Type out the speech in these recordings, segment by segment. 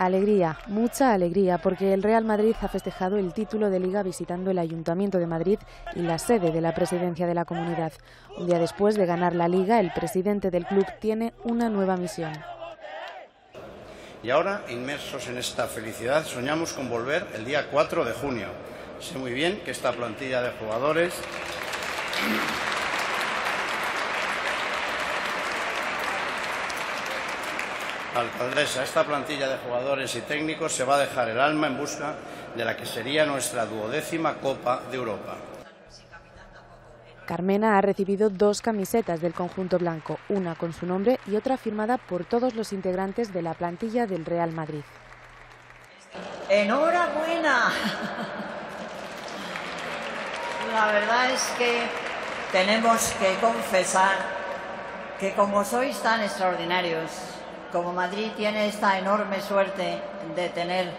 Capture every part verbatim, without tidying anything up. Alegría, mucha alegría, porque el Real Madrid ha festejado el título de Liga visitando el Ayuntamiento de Madrid y la sede de la presidencia de la comunidad. Un día después de ganar la Liga, el presidente del club tiene una nueva misión. Y ahora, inmersos en esta felicidad, soñamos con volver el día cuatro de junio. Sé muy bien que esta plantilla de jugadores... Alcaldesa, esta plantilla de jugadores y técnicos se va a dejar el alma en busca de la que sería nuestra duodécima Copa de Europa. Carmena ha recibido dos camisetas del conjunto blanco, una con su nombre y otra firmada por todos los integrantes de la plantilla del Real Madrid. ¡Enhorabuena! La verdad es que tenemos que confesar que como sois tan extraordinarios, como Madrid tiene esta enorme suerte de tener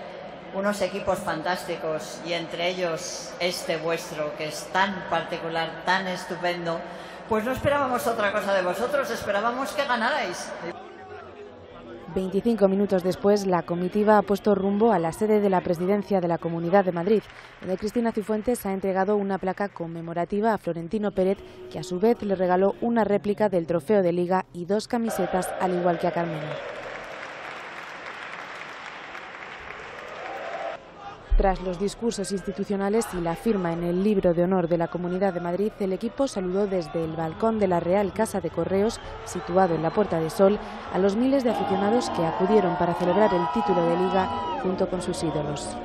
unos equipos fantásticos y entre ellos este vuestro que es tan particular, tan estupendo, pues no esperábamos otra cosa de vosotros, esperábamos que ganarais. veinticinco minutos después, la comitiva ha puesto rumbo a la sede de la presidencia de la Comunidad de Madrid, donde Cristina Cifuentes ha entregado una placa conmemorativa a Florentino Pérez, que a su vez le regaló una réplica del trofeo de Liga y dos camisetas, al igual que a Carmena. Tras los discursos institucionales y la firma en el libro de honor de la Comunidad de Madrid, el equipo saludó desde el balcón de la Real Casa de Correos, situado en la Puerta de Sol, a los miles de aficionados que acudieron para celebrar el título de Liga junto con sus ídolos.